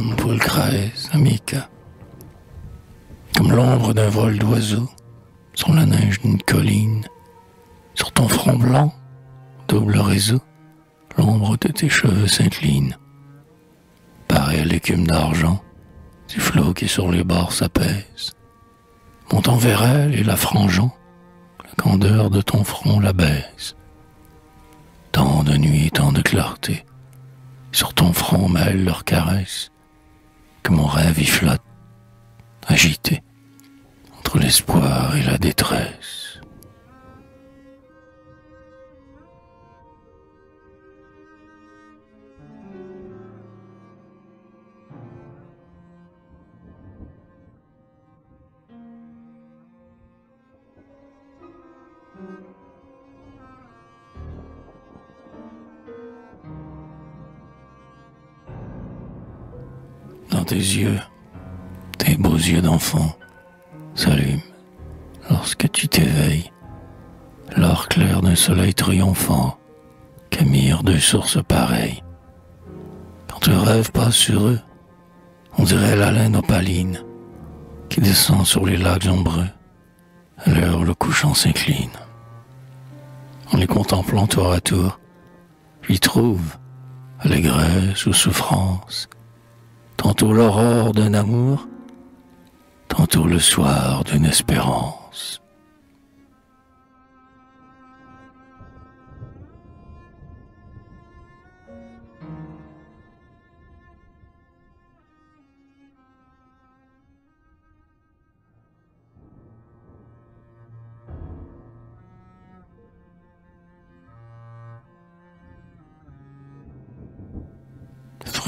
Quam pulchra es, amica. Comme l'ombre d'un vol d'oiseau, sur la neige d'une colline, sur ton front blanc, double réseau, l'ombre de tes cheveux s'incline. Pareil à l'écume d'argent, du flot qui sur les bords s'apaise, montant vers elle et la frangeant, la candeur de ton front la baise. Tant de nuit, tant de clarté, sur ton front mêle leurs caresses, que mon rêve y flotte, agité, entre l'espoir et la détresse. Dans tes yeux, tes beaux yeux d'enfant s'allument lorsque tu t'éveilles. L'or clair d'un soleil triomphant qu'émirent deux sources pareilles. Quand le rêve passe sur eux, on dirait l'haleine opaline qui descend sur les lacs ombreux à l'heure où le couchant s'incline. En les contemplant tour à tour, j'y trouve allégresse ou souffrance, tantôt l'aurore d'un amour, tantôt le soir d'une espérance.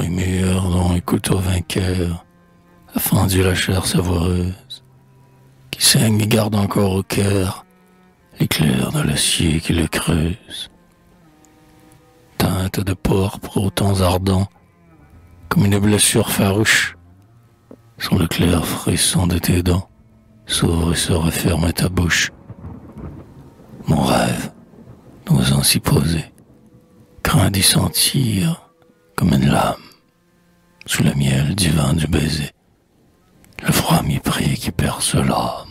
Mur dont un couteau vainqueur a fendu la chair savoureuse, qui saigne et garde encore au cœur l'éclair de l'acier qui le creuse. Teinte de pourpre aux temps ardents, comme une blessure farouche, sur le clair frisson de tes dents s'ouvre et se referme ta bouche. Mon rêve, n'osant s'y poser, craint d'y sentir comme une lame, sous le miel divin du baiser, le froid mépris qui perce l'âme.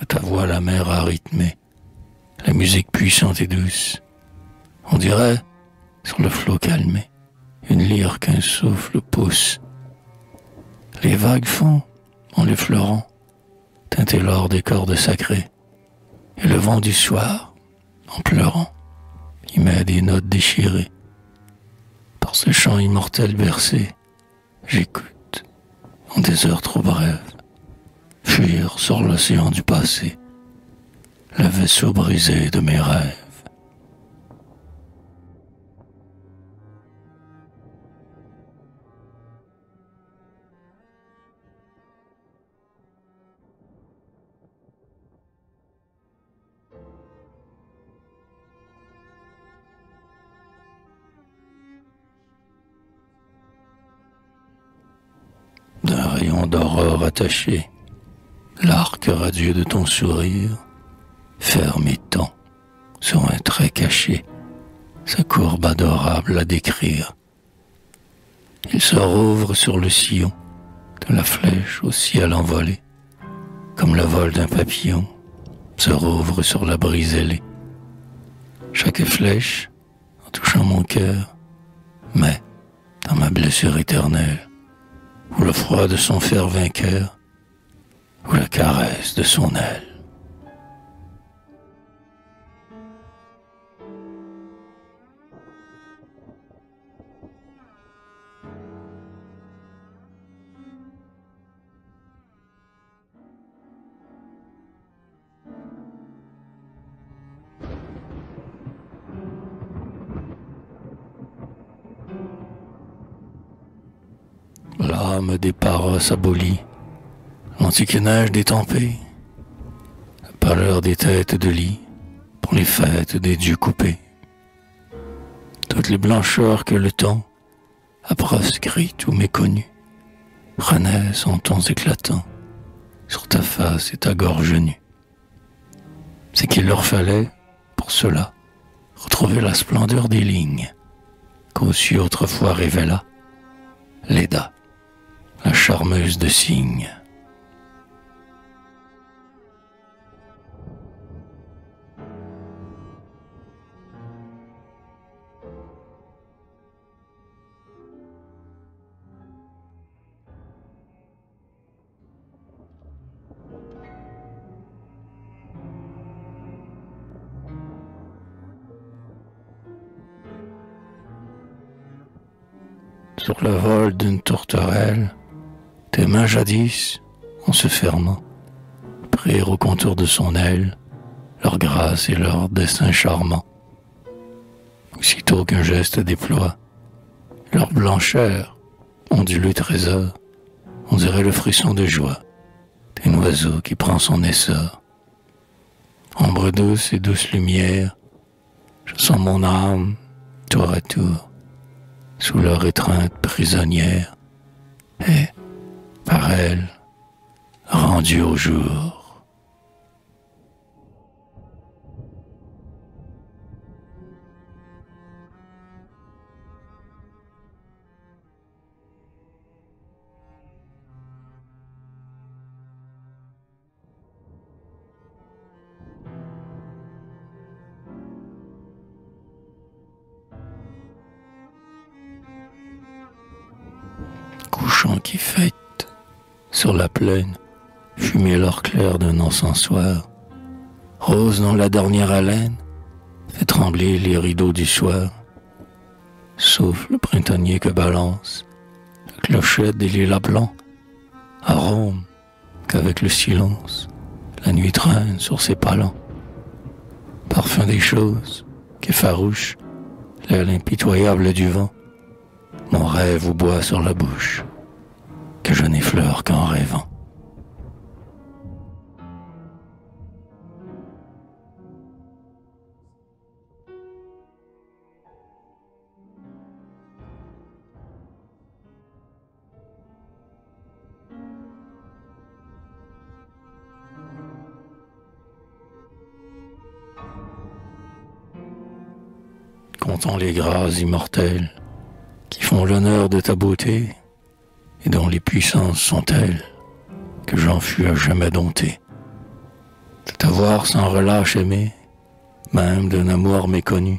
De ta voix la mer a rythmé, la musique puissante et douce, on dirait, sur le flot calmé, une lyre qu'un souffle pousse. Les vagues font, en l'effleurant, teinter l'or des cordes sacrées, et le vent du soir, en pleurant, y met des notes déchirées. Par ce chant immortel bercé, j'écoute, en des heures trop brèves, fuir sur l'océan du passé, le vaisseau brisé de mes rêves. D'un rayon d'aurore attaché, l'arc radieux de ton sourire ferme et tend, sur un trait caché, sa courbe adorable à décrire. Il se rouvre sur le sillon de la flèche au ciel envolée, comme le vol d'un papillon se rouvre sur la brise ailée. Chaque flèche, en touchant mon cœur, met dans ma blessure éternelle, ou le froid de son fer vainqueur, ou la caresse de son aile. L'âme des paros abolie, l'antique neige des tempées, la pâleur des têtes de lit pour les fêtes des dieux coupés. De toutes les blancheurs que le temps a proscrites ou méconnues, renaissent en temps éclatant sur ta face et ta gorge nue. C'est qu'il leur fallait, pour cela, retrouver la splendeur des lignes qu'Ossu autrefois révéla, Léda, la charmeuse de cygnes. Sur le vol d'une tourterelle, tes mains jadis, en se fermant, prirent au contour de son aile leur grâce et leur dessin charmant. Aussitôt qu'un geste déploie, leur blancheur, onduleux trésor, on dirait le frisson de joie d'un oiseau qui prend son essor. Ombre douce et douce lumière, je sens mon âme, tour à tour, sous leur étreinte prisonnière, et, par elle, rendue au jour. Couchant qui fête sur la plaine, fumait l'or clair d'un encensoir, rose dans la dernière haleine, fait trembler les rideaux du soir, souffle printanier que balance la clochette des lilas blancs, arôme qu'avec le silence la nuit traîne sur ses palans, parfum des choses qu'effarouche l'aile impitoyable du vent. Mon rêve vous boit sur la bouche, que je n'effleure qu'en rêvant. Comptant les grâces immortelles, qui font l'honneur de ta beauté, et dont les puissances sont telles que j'en fus à jamais dompté. De t'avoir sans relâche aimé, même d'un amour méconnu,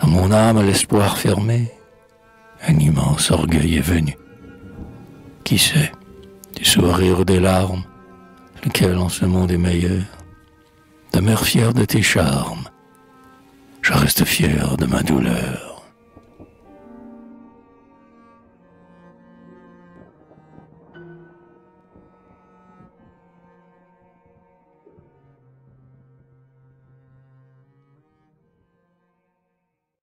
dans mon âme l'espoir fermé, un immense orgueil est venu. Qui sait, du sourire ou des larmes, lequel en ce monde est meilleur, demeure fier de tes charmes, je reste fier de ma douleur.